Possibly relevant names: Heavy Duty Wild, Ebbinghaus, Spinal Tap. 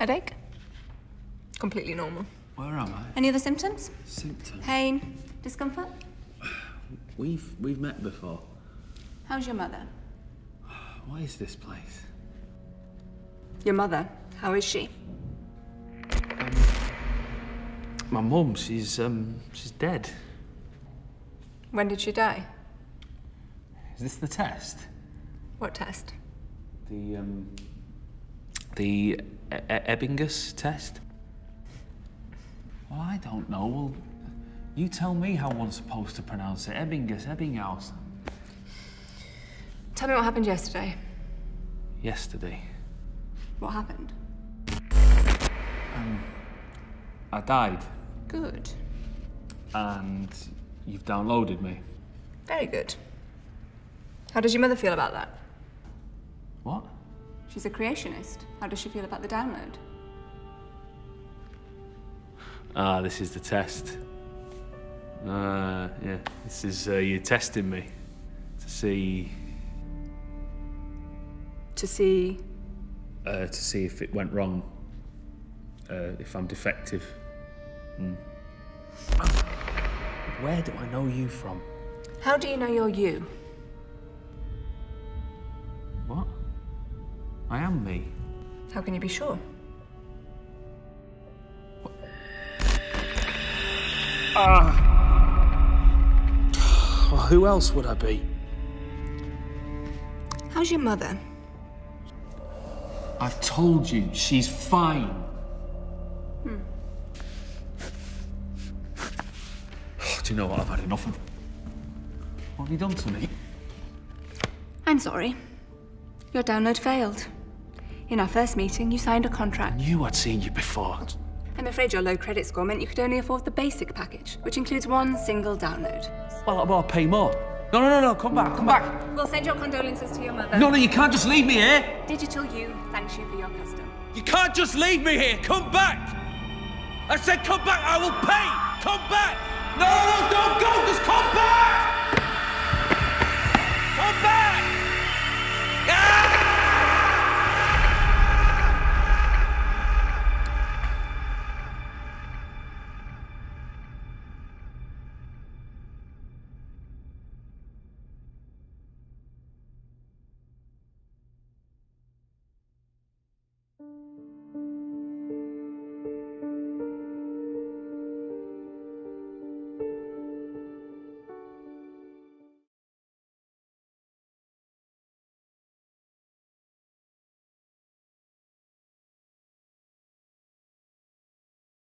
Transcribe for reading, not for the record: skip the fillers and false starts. Headache? Completely normal. Where am I? Any other symptoms? Symptoms? Pain? Discomfort? We've met before. How's your mother? What is this place? Your mother, how is she? My mum, she's dead. When did she die? Is this the test? What test? The Ebbinghaus test? Well, I don't know. Well, you tell me how one's supposed to pronounce it. Ebbinghaus, Ebbinghaus. Tell me what happened yesterday. Yesterday? What happened? I died. Good. And you've downloaded me. Very good. How does your mother feel about that? What? She's a creationist. How does she feel about the download? Ah, this is the test. Yeah, this is you testing me to see. To see. To see if it went wrong. If I'm defective. Where do I know you from? How do you know you're you? What? I am me. How can you be sure? What? Well, who else would I be? How's your mother? I've told you, she's fine. Do you know what? I've had enough of it. What have you done to me? I'm sorry. Your download failed. In our first meeting, you signed a contract. I knew I'd seen you before. I'm afraid your low credit score meant you could only afford the basic package, which includes one single download. Well, I'll pay more. No, come back. We'll send your condolences to your mother. No, you can't just leave me here. Digital You thanks you for your custom. You can't just leave me here. Come back. I said come back. I will pay. Come back. No, don't go. Just come back.